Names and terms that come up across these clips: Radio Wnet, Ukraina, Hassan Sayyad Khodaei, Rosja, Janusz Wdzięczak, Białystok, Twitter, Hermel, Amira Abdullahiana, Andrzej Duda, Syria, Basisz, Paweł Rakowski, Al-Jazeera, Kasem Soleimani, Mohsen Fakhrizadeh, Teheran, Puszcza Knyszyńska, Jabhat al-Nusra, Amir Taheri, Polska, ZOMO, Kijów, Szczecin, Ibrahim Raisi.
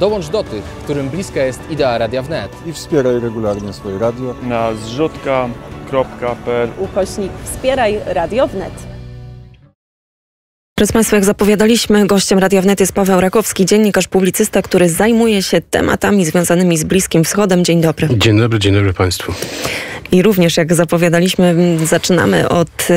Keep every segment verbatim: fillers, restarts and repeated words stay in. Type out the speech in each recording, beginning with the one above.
Dołącz do tych, którym bliska jest idea Radia Wnet. I wspieraj regularnie swoje radio. Na zrzutka kropka p l ukośnik wspieraj Radio Wnet. Proszę Państwa, jak zapowiadaliśmy, gościem Radia Wnet jest Paweł Rakowski, dziennikarz, publicysta, który zajmuje się tematami związanymi z Bliskim Wschodem. Dzień dobry. Dzień dobry, dzień dobry Państwu. I również, jak zapowiadaliśmy, zaczynamy od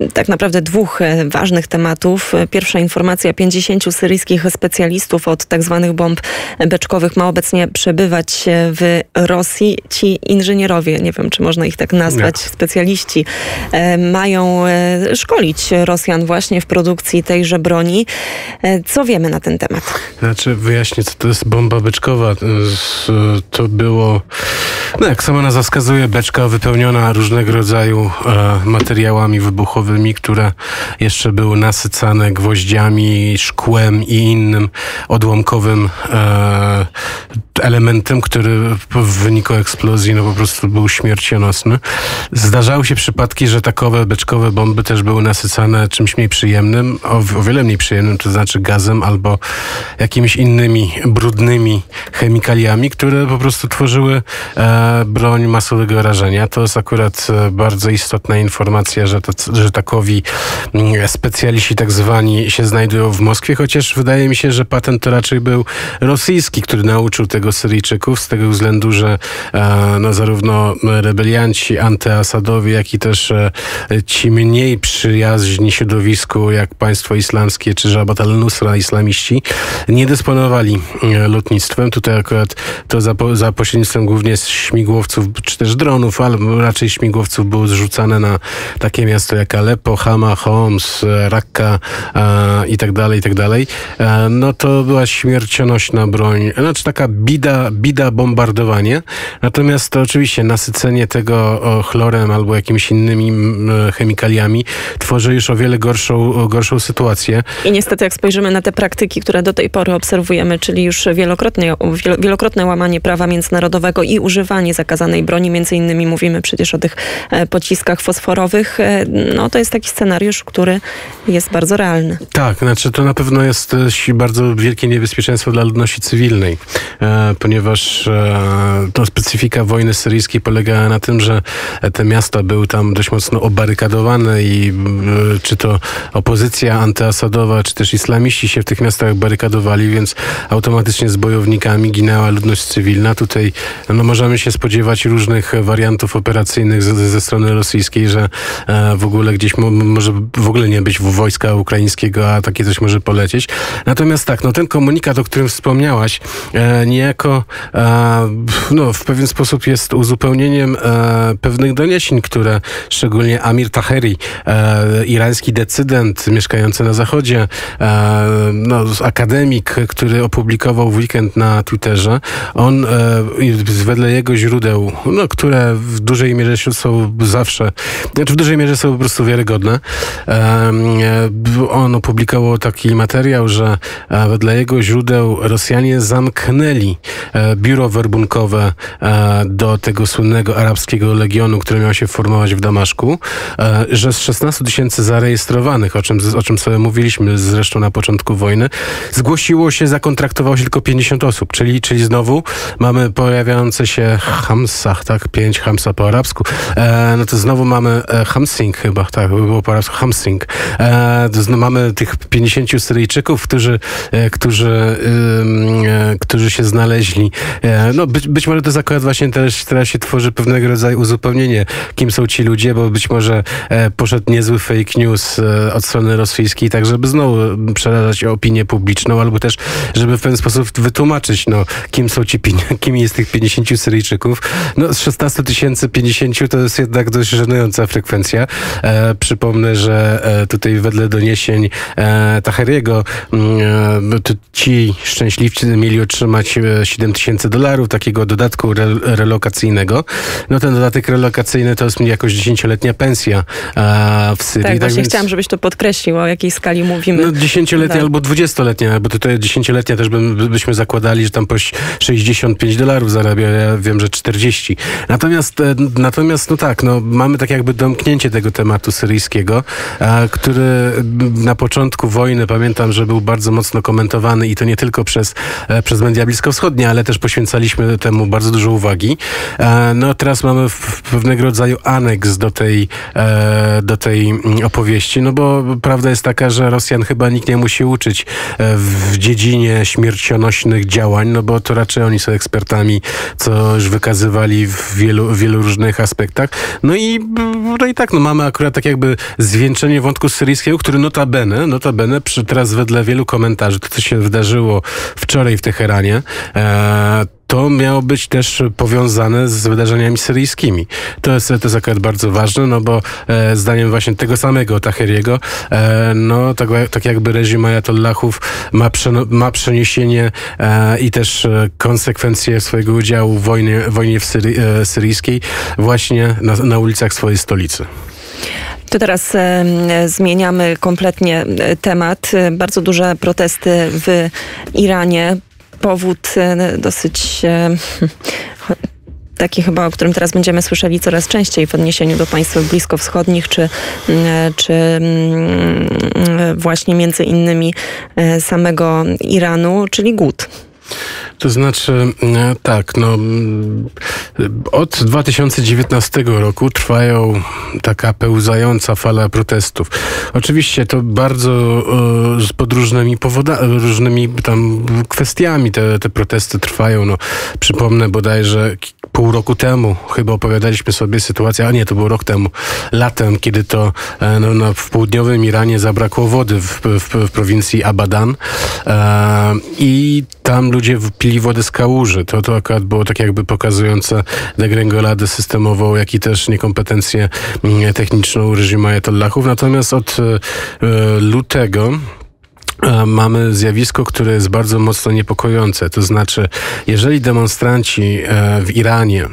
e, tak naprawdę dwóch ważnych tematów. Pierwsza informacja, pięćdziesięciu syryjskich specjalistów od tak zwanych bomb beczkowych ma obecnie przebywać w Rosji. Ci inżynierowie, nie wiem, czy można ich tak nazwać, nie. specjaliści, e, mają e, szkolić Rosjan właśnie w produkcji tejże broni. E, co wiemy na ten temat? Znaczy, wyjaśnię, co to jest bomba beczkowa. To było, no jak sama nazwa wskazuje, beczka wypełniona różnego rodzaju e, materiałami wybuchowymi, które jeszcze były nasycane gwoździami, szkłem i innym odłamkowym e, elementem, który w wyniku eksplozji no, po prostu był śmiercionosny. Zdarzały się przypadki, że takowe beczkowe bomby też były nasycane czymś mniej przyjemnym, o, o wiele mniej przyjemnym, to znaczy gazem albo jakimiś innymi brudnymi chemikaliami, które po prostu tworzyły e, broń masowego rażenia. To jest akurat bardzo istotna informacja, że, to, że takowi specjaliści tak zwani się znajdują w Moskwie, chociaż wydaje mi się, że patent to raczej był rosyjski, który nauczył tego Syryjczyków, z tego względu, że e, no, zarówno rebelianci antyasadowi, jak i też e, ci mniej przyjaźni środowisku, jak państwo islamskie czy Jabhat al-Nusra, islamiści, nie dysponowali e, lotnictwem. Tutaj akurat to za, za pośrednictwem głównie śmigłowców czy też dronów, ale raczej śmigłowców było zrzucane na takie miasto jak Aleppo, Hama, Homs, Raqqa e, i tak dalej, i tak dalej. E, no to była śmiercionośna broń, znaczy taka bida, bida bombardowanie. Natomiast to oczywiście nasycenie tego chlorem albo jakimiś innymi chemikaliami tworzy już o wiele gorszą, gorszą sytuację. I niestety jak spojrzymy na te praktyki, które do tej pory obserwujemy, czyli już wielokrotnie, wielokrotne łamanie prawa międzynarodowego i używanie zakazanej broni, między innymi mówimy przecież o tych pociskach fosforowych, no to jest taki scenariusz, który jest bardzo realny. Tak, znaczy to na pewno jest bardzo wielkie niebezpieczeństwo dla ludności cywilnej, ponieważ to specyfika wojny syryjskiej polegała na tym, że te miasta były tam dość mocno obarykadowane i czy to opozycja antyasadowa, czy też islamiści się w tych miastach barykadowali, więc automatycznie z bojownikami ginęła ludność cywilna. Tutaj no, możemy się spodziewać różnych wariantów operacyjnych ze, ze strony rosyjskiej, że w ogóle gdzieś mo, może w ogóle nie być wojska ukraińskiego, a takie coś może polecieć. Natomiast tak, no ten komunikat, o którym wspomniałaś, niejako no, w pewien sposób jest uzupełnieniem pewnych doniesień, które szczególnie Amir Taheri, irański decydent mieszkający na Zachodzie, no, akademik, który opublikował w weekend na Twitterze, on wedle jego źródeł, no, które w dużej mierze są zawsze, znaczy w dużej mierze są po prostu wiarygodne, on opublikował taki materiał, że wedle jego źródeł Rosjanie zamknęli biuro werbunkowe do tego słynnego arabskiego legionu, który miał się formować w Damaszku, że z szesnastu tysięcy zarejestrowanych, o czym, o czym sobie mówiliśmy zresztą na początku wojny, zgłosiło się, zakontraktowało się tylko pięćdziesiąt osób, czyli, czyli znowu mamy pojawiające się Hamsach, tak, pięć Hamsa po arabsku, no to znowu mamy Hamsing chyba, tak, było po arabsku Hamsing, mamy tych pięćdziesięciu Syryjczyków, którzy, którzy, którzy się znaleźli. No być, być może to jest akurat właśnie teraz, teraz się tworzy pewnego rodzaju uzupełnienie, kim są ci ludzie, bo być może poszedł niezły fake news od strony rosyjskiej, tak żeby znowu przerażać opinię publiczną, albo też, żeby w pewien sposób wytłumaczyć, no, kim są ci, kim jest tych pięćdziesięciu Syryjczyków. No z szesnastu tysięcy pięćdziesięciu to jest jednak dość żenująca frekwencja. E, przypomnę, że e, tutaj wedle doniesień e, Taheriego e, ci szczęśliwcy mieli otrzymać siedem tysięcy dolarów takiego dodatku re- relokacyjnego. No ten dodatek relokacyjny to jest jakoś dziesięcioletnia pensja a, w Syrii. Tak, tak właśnie więc... chciałam, żebyś to podkreślił, o jakiej skali mówimy. No dziesięcioletnia tak. albo dwudziestoletnia, bo tutaj dziesięcioletnia też by, byśmy zakładali, że tam po sześćdziesiąt pięć dolarów zarabia, ja wiem, że czterdzieści. Natomiast, natomiast no tak, no mamy tak jakby domknięcie tego tematu syryjskiego, a, który na początku wojny, pamiętam, że był bardzo mocno komentowany i to nie tylko przez, przez media bliskowschodnie, ale też poświęcaliśmy temu bardzo dużo uwagi. No teraz mamy w pewnego rodzaju aneks do tej, do tej opowieści, no bo prawda jest taka, że Rosjan chyba nikt nie musi uczyć w dziedzinie śmiercionośnych działań, no bo to raczej oni są ekspertami, co już wykazywali w wielu, wielu różnych aspektach. No i, no i tak, no mamy akurat tak jakby zwieńczenie wątku syryjskiego, który notabene, notabene przy, teraz wedle wielu komentarzy, to co się wydarzyło wczoraj w Teheranie, e, to miało być też powiązane z wydarzeniami syryjskimi. To jest, to jest akurat bardzo ważne, no bo e, zdaniem właśnie tego samego Taheriego, e, no tak, tak jakby reżim ajatollahów ma, przeno, ma przeniesienie e, i też konsekwencje swojego udziału w wojnie, wojnie w Syrii, e, syryjskiej właśnie na, na ulicach swojej stolicy. To teraz e, zmieniamy kompletnie temat. Bardzo duże protesty w Iranie. Powód e, dosyć e, taki chyba, o którym teraz będziemy słyszeli coraz częściej w odniesieniu do państw bliskowschodnich, czy, e, czy e, właśnie między innymi e, samego Iranu, czyli głód. To znaczy, tak, no od dwa tysiące dziewiętnastego roku trwają taka pełzająca fala protestów. Oczywiście to bardzo e, pod różnymi powodami, różnymi tam kwestiami te, te protesty trwają. No, przypomnę bodajże pół roku temu, chyba opowiadaliśmy sobie sytuację, a nie, to był rok temu, latem, kiedy to e, no, no, w południowym Iranie zabrakło wody w, w, w prowincji Abadan e, i tam ludzie pili wodę z kałuży. To, to akurat było tak jakby pokazujące degrengoladę systemową, jak i też niekompetencję techniczną reżimu ajatollahów. Natomiast od y, lutego mamy zjawisko, które jest bardzo mocno niepokojące. To znaczy, jeżeli demonstranci w Iranie,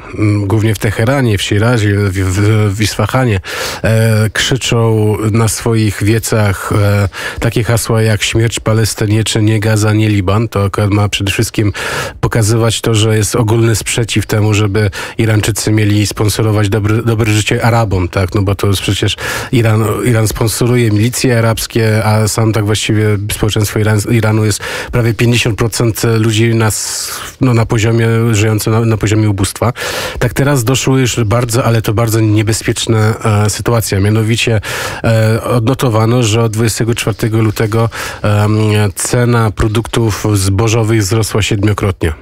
głównie w Teheranie, w Szirazie, w, w, w Isfahanie, krzyczą na swoich wiecach takie hasła jak śmierć Palestynie, czy nie Gaza, nie Liban, to ma przede wszystkim pokazywać to, że jest ogólny sprzeciw temu, żeby Irańczycy mieli sponsorować dobre, dobre życie Arabom, tak? No bo to jest przecież Iran, Iran sponsoruje milicje arabskie, a sam tak właściwie społeczeństwo Iran, Iranu jest prawie pięćdziesiąt procent ludzi na, no, na poziomie, żyjących na, na poziomie ubóstwa. Tak teraz doszły już bardzo, ale to bardzo niebezpieczna e, sytuacja. Mianowicie e, odnotowano, że od dwudziestego czwartego lutego e, cena produktów zbożowych wzrosła siedmiokrotnie.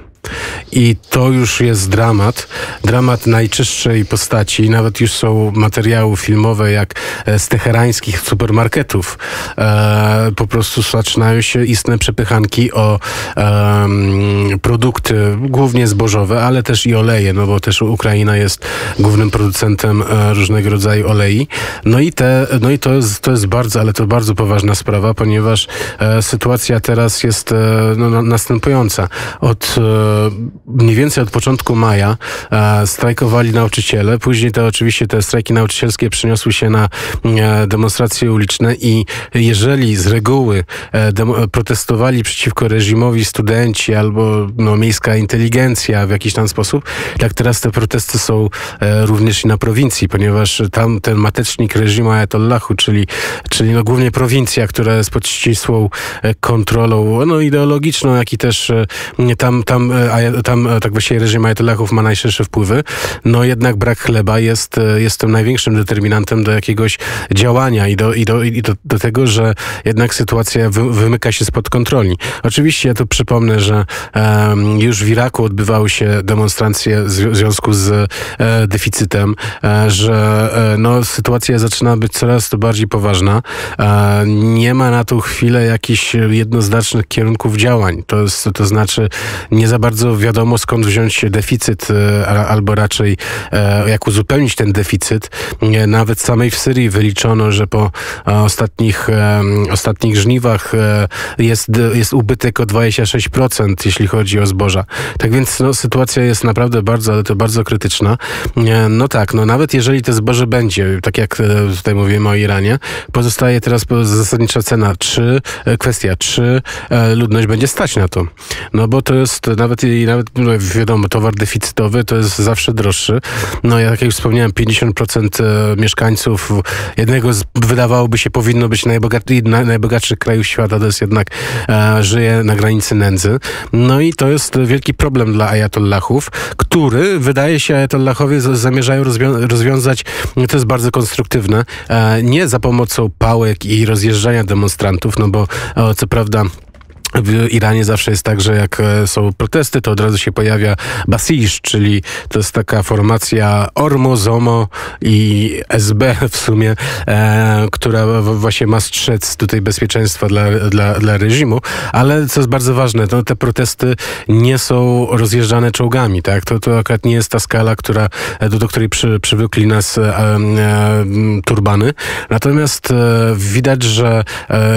I to już jest dramat, dramat najczystszej postaci. Nawet już są materiały filmowe, jak z teherańskich supermarketów. E, po prostu zaczynają się istne przepychanki o e, produkty, głównie zbożowe, ale też i oleje, no bo też Ukraina jest głównym producentem różnego rodzaju olei. No i, te, no i to, jest, to jest bardzo, ale to bardzo poważna sprawa, ponieważ e, sytuacja teraz jest e, no, następująca. Od e, mniej więcej od początku maja e, strajkowali nauczyciele. Później to oczywiście te strajki nauczycielskie przeniosły się na e, demonstracje uliczne i jeżeli z reguły e, de- protestowali przeciwko reżimowi studenci albo no, miejska inteligencja w jakiś tam sposób, tak teraz te protesty są e, również i na prowincji, ponieważ tam ten matecznik reżimu ajatollahu, czyli, czyli no, głównie prowincja, która jest pod ścisłą e, kontrolą no, ideologiczną, jak i też e, tam, tam A tam tak właśnie reżim ajatollahów ma najszersze wpływy, no jednak brak chleba jest, jest tym największym determinantem do jakiegoś działania i do, i do, i do, do tego, że jednak sytuacja wy, wymyka się spod kontroli. Oczywiście ja tu przypomnę, że um, już w Iraku odbywały się demonstracje w związku z e, deficytem, e, że e, no, sytuacja zaczyna być coraz to bardziej poważna. E, nie ma na tą chwilę jakichś jednoznacznych kierunków działań. To, to znaczy nie za bardzo bardzo wiadomo, skąd wziąć deficyt, albo raczej jak uzupełnić ten deficyt. Nawet samej w Syrii wyliczono, że po ostatnich, ostatnich żniwach jest, jest ubytek o dwadzieścia sześć procent, jeśli chodzi o zboża. Tak więc no, sytuacja jest naprawdę bardzo, ale to bardzo krytyczna. No tak, no nawet jeżeli to zboże będzie, tak jak tutaj mówimy o Iranie, pozostaje teraz zasadnicza cena, czy kwestia, czy ludność będzie stać na to. No bo to jest nawet, i nawet wiadomo, towar deficytowy to jest zawsze droższy. No ja, jak już wspomniałem, pięćdziesiąt procent mieszkańców jednego z, wydawałoby się, powinno być najbogatszy, najbogatszych krajów świata, to jest jednak e, żyje na granicy nędzy. No i to jest wielki problem dla ajatollahów, który wydaje się ajatollahowie zamierzają rozwią rozwiązać, to jest bardzo konstruktywne, e, nie za pomocą pałek i rozjeżdżania demonstrantów, no bo e, co prawda w Iranie zawsze jest tak, że jak są protesty, to od razu się pojawia Basisz, czyli to jest taka formacja Ormo, ZOMO i S B w sumie, e, która właśnie ma strzec tutaj bezpieczeństwa dla, dla, dla reżimu, ale co jest bardzo ważne, to te protesty nie są rozjeżdżane czołgami, tak? To, to akurat nie jest ta skala, która, do, do której przy, przywykli nas e, e, turbany. Natomiast e, widać, że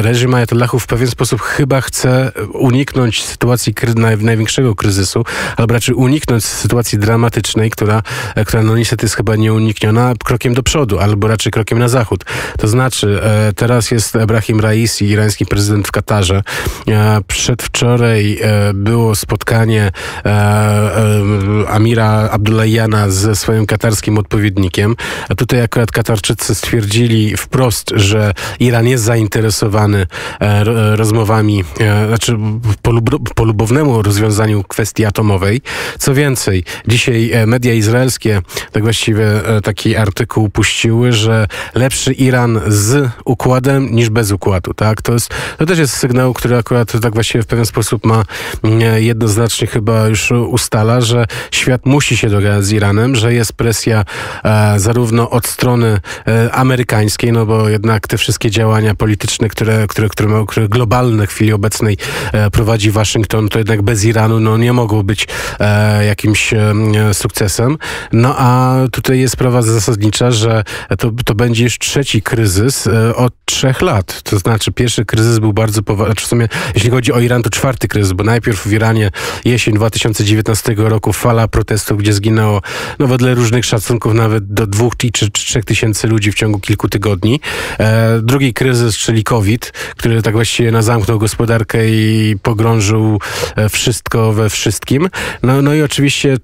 reżim ajatollahów w pewien sposób chyba chce uniknąć sytuacji kry, naj, największego kryzysu, albo raczej uniknąć sytuacji dramatycznej, która, która no niestety jest chyba nieunikniona, krokiem do przodu, albo raczej krokiem na zachód. To znaczy, e, teraz jest Ibrahim Raisi, irański prezydent w Katarze. E, przedwczoraj e, było spotkanie e, e, Amira Abdullahiana ze swoim katarskim odpowiednikiem. A tutaj akurat Katarczycy stwierdzili wprost, że Iran jest zainteresowany e, rozmowami e, Znaczy po lubownemu rozwiązaniu kwestii atomowej. Co więcej, dzisiaj media izraelskie tak właściwie taki artykuł puściły, że lepszy Iran z układem niż bez układu. Tak? To, jest, to też jest sygnał, który akurat tak właściwie w pewien sposób ma jednoznacznie chyba już ustala, że świat musi się dogadać z Iranem, że jest presja e, zarówno od strony e, amerykańskiej, no bo jednak te wszystkie działania polityczne, które, które, które, ma, które globalne w chwili obecnej prowadzi Waszyngton, to jednak bez Iranu no, nie mogło być e, jakimś e, sukcesem. No a tutaj jest sprawa zasadnicza, że to, to będzie już trzeci kryzys e, od trzech lat. To znaczy pierwszy kryzys był bardzo poważny, znaczy w sumie jeśli chodzi o Iran to czwarty kryzys, bo najpierw w Iranie jesień dwa tysiące dziewiętnastego roku fala protestów, gdzie zginęło no wedle różnych szacunków nawet do dwóch czy trzech tysięcy ludzi w ciągu kilku tygodni. E, drugi kryzys, czyli COVID, który tak właściwie no, zamknął gospodarkę i pogrążył wszystko we wszystkim. No, no i oczywiście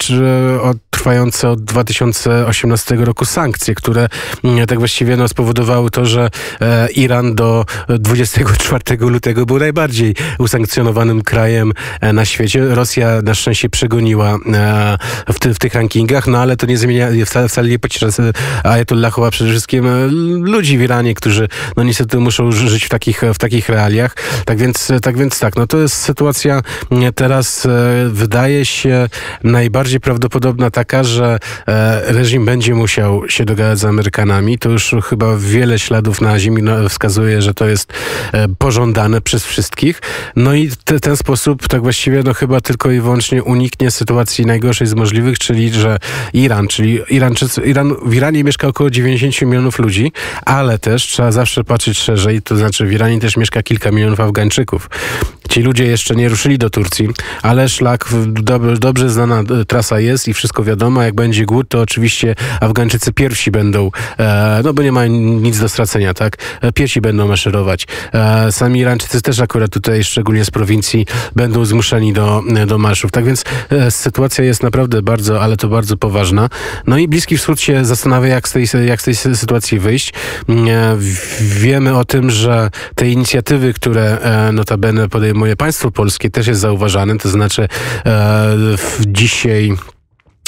trwające od dwa tysiące osiemnastego roku sankcje, które tak właściwie no, spowodowały to, że Iran do dwudziestego czwartego lutego był najbardziej usankcjonowanym krajem na świecie. Rosja na szczęście przegoniła w, ty, w tych rankingach, no ale to nie zmienia, wcale, wcale nie pociesza ajatollahów, a przede wszystkim ludzi w Iranie, którzy no, niestety muszą żyć w takich, w takich realiach. Tak więc tak więc tak, no to jest sytuacja teraz wydaje się najbardziej prawdopodobna taka, że reżim będzie musiał się dogadać z Amerykanami. To już chyba wiele śladów na ziemi wskazuje, że to jest pożądane przez wszystkich. No i te, ten sposób tak właściwie no chyba tylko i wyłącznie uniknie sytuacji najgorszej z możliwych, czyli że Iran, czyli Irańczycy, Iran, w Iranie mieszka około dziewięćdziesięciu milionów ludzi, ale też trzeba zawsze patrzeć szerzej, to znaczy w Iranie też mieszka kilka milionów Afgańczyków. Ci ludzie jeszcze nie ruszyli do Turcji, ale szlak, dob- dobrze znana trasa jest i wszystko wiadomo. Jak będzie głód, to oczywiście Afgańczycy pierwsi będą, e, no bo nie mają nic do stracenia, tak? Pierwsi będą maszerować. E, sami Irańczycy też akurat tutaj, szczególnie z prowincji, będą zmuszeni do, do marszów. Tak więc e, sytuacja jest naprawdę bardzo, ale to bardzo poważna. No i Bliski Wschód się zastanawia, jak z tej, jak z tej sytuacji wyjść. E, wiemy o tym, że te inicjatywy, które e, notabene podejmują moje państwo polskie, też jest zauważane, to znaczy e, w dzisiaj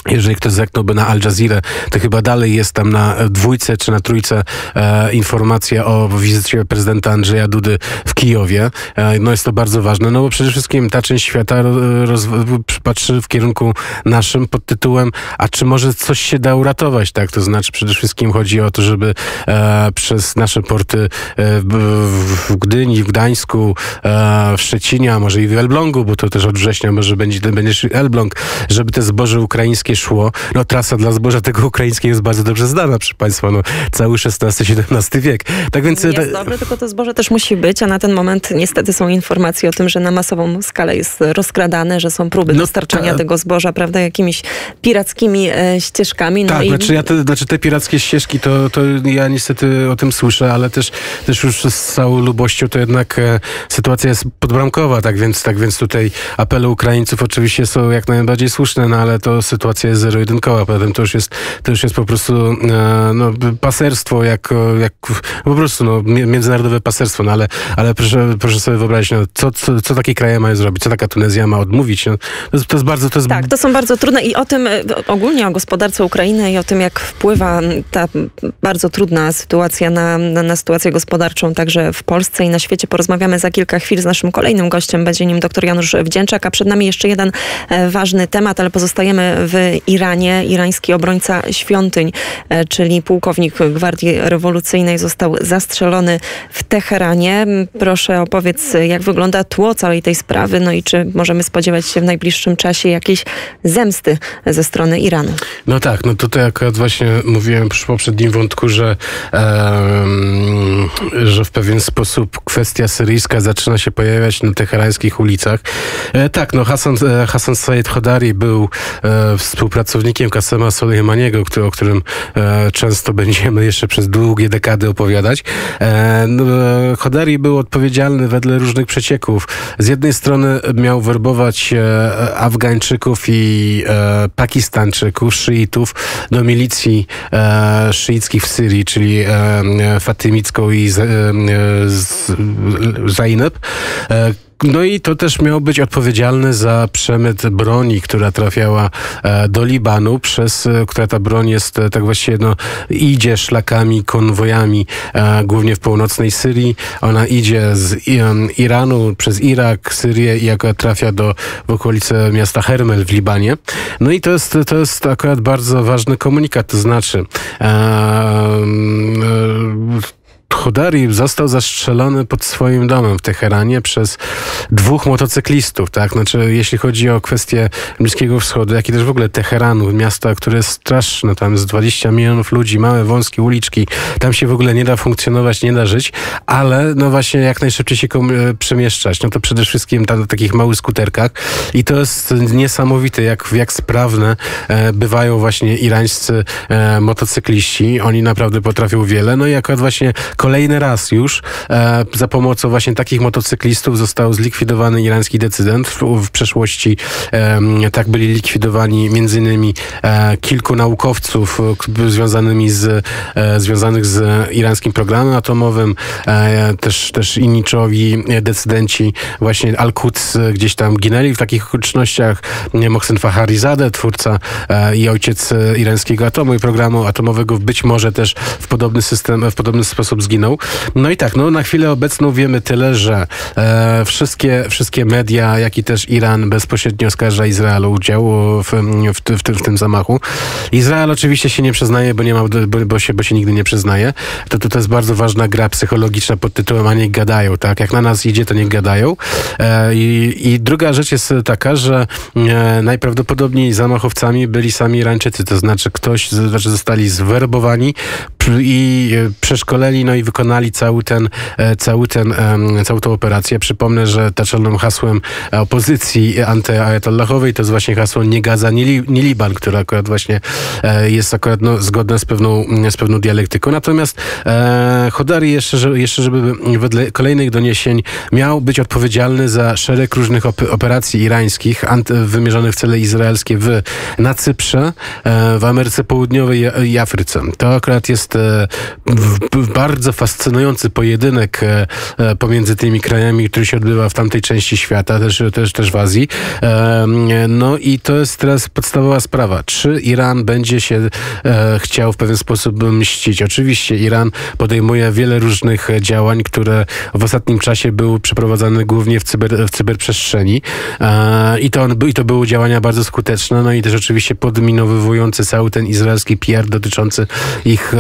Jeżeli ktoś zerknąłby na Al-Jazeera, to chyba dalej jest tam na dwójce czy na trójce e, informacja o wizycie prezydenta Andrzeja Dudy w Kijowie. E, no jest to bardzo ważne, no bo przede wszystkim ta część świata roz, patrzy w kierunku naszym pod tytułem, a czy może coś się da uratować, tak? To znaczy przede wszystkim chodzi o to, żeby e, przez nasze porty e, w, w Gdyni, w Gdańsku, e, w Szczecinie, a może i w Elblągu, bo to też od września może będzie, będzie Elbląg, żeby te zboże ukraińskie szło. No trasa dla zboża tego ukraińskiego jest bardzo dobrze znana, proszę państwa. No, cały szesnasty siedemnasty wiek. Tak więc jest ta... dobre, tylko to zboże też musi być, a na ten moment niestety są informacje o tym, że na masową skalę jest rozkradane, że są próby no dostarczania ta... tego zboża, prawda, jakimiś pirackimi e, ścieżkami. No tak, i... znaczy, ja te, znaczy te pirackie ścieżki, to, to ja niestety o tym słyszę, ale też, też już z całą lubością to jednak e, sytuacja jest podbramkowa, tak więc, tak więc tutaj apele Ukraińców oczywiście są jak najbardziej słuszne, no ale to sytuacja jest zero-jedynkowa, potem to już jest, to już jest po prostu e, no, paserstwo, jak, jak po prostu no, międzynarodowe paserstwo, no, ale, ale proszę, proszę sobie wyobrazić, no, co, co, co takie kraje mają zrobić, co taka Tunezja ma odmówić. No, to, to jest bardzo... To jest... Tak, to są bardzo trudne i o tym ogólnie o gospodarce Ukrainy i o tym, jak wpływa ta bardzo trudna sytuacja na, na, na sytuację gospodarczą także w Polsce i na świecie porozmawiamy za kilka chwil z naszym kolejnym gościem, będzie nim dr Janusz Wdzięczak, a przed nami jeszcze jeden e, ważny temat, ale pozostajemy w Iranie. Irański obrońca świątyń, czyli pułkownik Gwardii Rewolucyjnej został zastrzelony w Teheranie. Proszę opowiedz, jak wygląda tło całej tej sprawy, no i czy możemy spodziewać się w najbliższym czasie jakiejś zemsty ze strony Iranu? No tak, no tutaj akurat właśnie mówiłem przy poprzednim wątku, że, um, że w pewien sposób kwestia syryjska zaczyna się pojawiać na teherańskich ulicach. E, tak, no Hassan, Hassan Sayyad Khodaei był e, w współpracownikiem Kasema Soleimaniego, który, o którym e, często będziemy jeszcze przez długie dekady opowiadać. E, Khodaei był odpowiedzialny wedle różnych przecieków. Z jednej strony miał werbować e, Afgańczyków i e, Pakistańczyków, szyitów do milicji e, szyickich w Syrii, czyli e, fatymicką i z, e, z, Zainab. E, No i to też miał być odpowiedzialny za przemyt broni, która trafiała do Libanu, przez która ta broń jest, tak właściwie no, idzie szlakami, konwojami, głównie w północnej Syrii. Ona idzie z Iranu, przez Irak, Syrię i akurat trafia do, w okolice miasta Hermel w Libanie. No i to jest, to jest akurat bardzo ważny komunikat, to znaczy... Um, Khodaei został zastrzelony pod swoim domem w Teheranie przez dwóch motocyklistów, tak? Znaczy, jeśli chodzi o kwestię Bliskiego Wschodu, jak i też w ogóle Teheranu, miasta, które jest straszne, tam jest dwadzieścia milionów ludzi, małe, wąskie uliczki, tam się w ogóle nie da funkcjonować, nie da żyć, ale no właśnie jak najszybciej się przemieszczać, no to przede wszystkim tam na takich małych skuterkach i to jest niesamowite, jak, jak sprawne e, bywają właśnie irańscy e, motocykliści, oni naprawdę potrafią wiele, no i akurat właśnie kolejny raz już e, za pomocą właśnie takich motocyklistów został zlikwidowany irański decydent. W, w przeszłości e, tak byli likwidowani między innymi e, kilku naukowców e, związanymi z, e, związanych z irańskim programem atomowym. E, też, też inni czołowi decydenci właśnie Al-Quds gdzieś tam ginęli w takich okolicznościach. Mohsen Fakhrizadeh, twórca e, i ojciec irańskiego atomu i programu atomowego, być może też w podobny system, w podobny sposób zginął. No i tak, no na chwilę obecną wiemy tyle, że e, wszystkie, wszystkie media, jak i też Iran bezpośrednio oskarża Izrael o udział w, w, w, tym, w tym zamachu. Izrael oczywiście się nie przyznaje, bo, nie ma, bo, bo, się, bo się nigdy nie przyznaje. To, to, to jest bardzo ważna gra psychologiczna pod tytułem, a niech gadają, tak? Jak na nas idzie, to niech gadają. E, i, I druga rzecz jest taka, że e, najprawdopodobniej zamachowcami byli sami Irańczycy, to znaczy ktoś, to znaczy zostali zwerbowani i przeszkoleni, no i wykonali cały ten, cały ten, całą tę operację. Przypomnę, że naczelnym hasłem opozycji antyajatollahowej to jest właśnie hasło nie Gaza, nie, Li, nie Liban, które akurat właśnie jest akurat no, zgodne z pewną, z pewną dialektyką. Natomiast e, Khodaei jeszcze, że, jeszcze, żeby wedle kolejnych doniesień miał być odpowiedzialny za szereg różnych op operacji irańskich anty, wymierzonych w cele izraelskie w, na Cyprze, e, w Ameryce Południowej i Afryce. To akurat jest jest bardzo fascynujący pojedynek pomiędzy tymi krajami, który się odbywa w tamtej części świata, też, też, też w Azji. No i to jest teraz podstawowa sprawa. Czy Iran będzie się chciał w pewien sposób mścić? Oczywiście Iran podejmuje wiele różnych działań, które w ostatnim czasie były przeprowadzane głównie w, cyber, w cyberprzestrzeni. I to, on, i to były działania bardzo skuteczne, no i też oczywiście podminowywujące cały ten izraelski P R dotyczący ich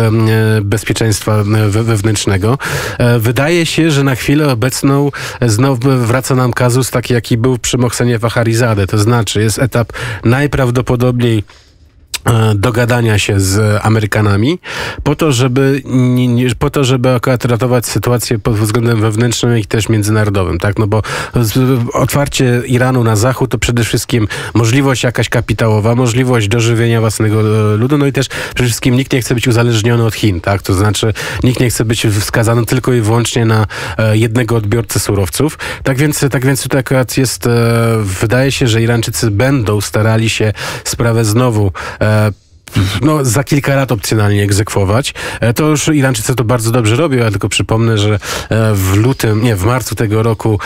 bezpieczeństwa wewnętrznego. Wydaje się, że na chwilę obecną znowu wraca nam kazus taki, jaki był przy Mohsenie Fakhrizadeh. To znaczy jest etap najprawdopodobniej dogadania się z Amerykanami po to, żeby po to, żeby akurat ratować sytuację pod względem wewnętrznym i też międzynarodowym, tak? No bo otwarcie Iranu na zachód to przede wszystkim możliwość jakaś kapitałowa, możliwość dożywienia własnego ludu, no i też przede wszystkim nikt nie chce być uzależniony od Chin, tak? To znaczy nikt nie chce być wskazany tylko i wyłącznie na jednego odbiorcę surowców. Tak więc, tak więc tutaj akurat jest, wydaje się, że Irańczycy będą starali się sprawę znowu no za kilka lat opcjonalnie egzekwować. To już Irańczycy to bardzo dobrze robią, ja tylko przypomnę, że w lutym, nie, w marcu tego roku,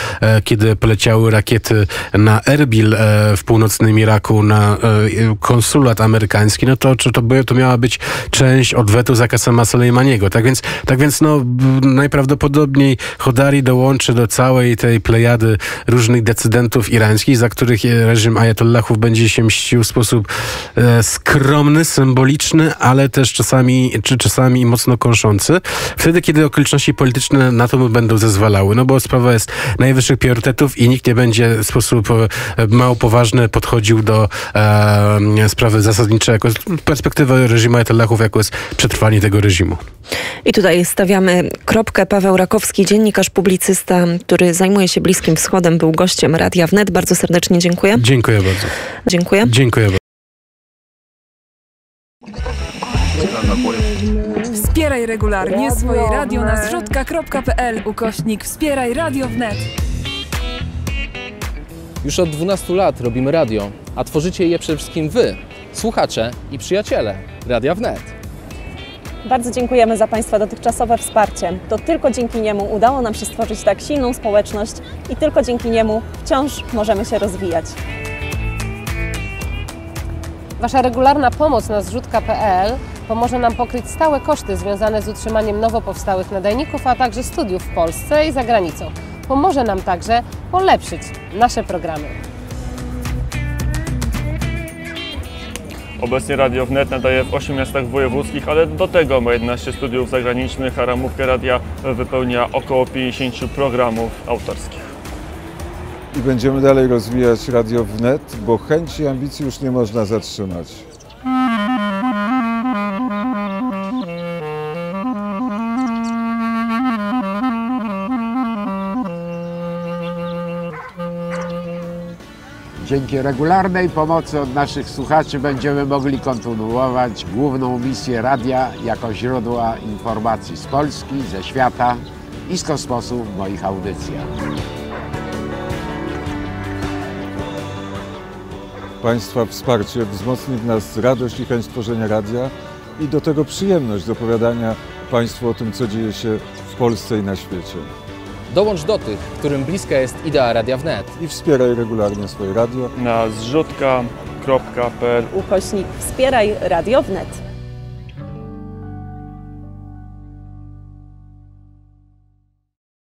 kiedy poleciały rakiety na Erbil w północnym Iraku na konsulat amerykański, no to to, to miała być część odwetu za Kasema Soleimaniego. Tak więc, tak więc no, najprawdopodobniej Chodari dołączy do całej tej plejady różnych decydentów irańskich, za których reżim ajatollahów będzie się mścił w sposób skromny, symboliczny, ale też czasami, czy czasami mocno kąszący. Wtedy, kiedy okoliczności polityczne na to będą zezwalały. No bo sprawa jest najwyższych priorytetów i nikt nie będzie w sposób mało poważny podchodził do e, sprawy zasadniczej, jako perspektywy reżimu ajatollahów, jako jest przetrwanie tego reżimu. I tutaj stawiamy kropkę. Paweł Rakowski, dziennikarz, publicysta, który zajmuje się Bliskim Wschodem, był gościem Radia Wnet. Bardzo serdecznie dziękuję. Dziękuję bardzo. Dziękuję. Dziękuję bardzo. Wspieraj regularnie swoje radio na zrzutka kropka p l ukośnik Wspieraj Radio Wnet. Już od dwunastu lat robimy radio, a tworzycie je przede wszystkim wy, słuchacze i przyjaciele Radia Wnet. Bardzo dziękujemy za Państwa dotychczasowe wsparcie. To tylko dzięki niemu udało nam się stworzyć tak silną społeczność i tylko dzięki niemu wciąż możemy się rozwijać. Wasza regularna pomoc na zrzutka kropka p l pomoże nam pokryć stałe koszty związane z utrzymaniem nowo powstałych nadajników, a także studiów w Polsce i za granicą. Pomoże nam także polepszyć nasze programy. Obecnie Radio Wnet nadaje w ośmiu miastach wojewódzkich, ale do tego ma jedenaście studiów zagranicznych, a ramówkę radia wypełnia około pięćdziesięciu programów autorskich. I będziemy dalej rozwijać Radio Wnet, bo chęci i ambicji już nie można zatrzymać. Dzięki regularnej pomocy od naszych słuchaczy będziemy mogli kontynuować główną misję radia jako źródła informacji z Polski, ze świata i z kosmosu w moich audycjach. Państwa wsparcie wzmocni w nas radość i chęć tworzenia radia i do tego przyjemność z opowiadania Państwu o tym, co dzieje się w Polsce i na świecie. Dołącz do tych, którym bliska jest idea Radia Wnet. I wspieraj regularnie swoje radio na zrzutka kropka p l ukośnik Wspieraj Radio Wnet.